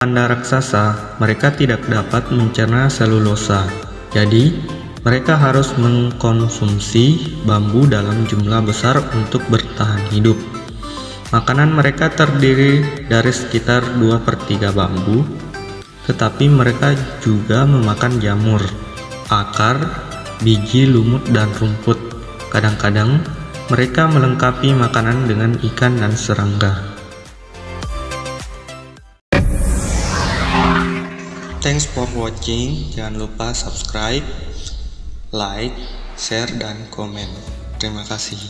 Panda raksasa, mereka tidak dapat mencerna selulosa, jadi mereka harus mengkonsumsi bambu dalam jumlah besar untuk bertahan hidup. Makanan mereka terdiri dari sekitar 2/3 bambu, tetapi mereka juga memakan jamur, akar, biji, lumut, dan rumput. Kadang-kadang, mereka melengkapi makanan dengan ikan dan serangga. Thanks for watching, jangan lupa subscribe, like, share, dan komen. Terima kasih.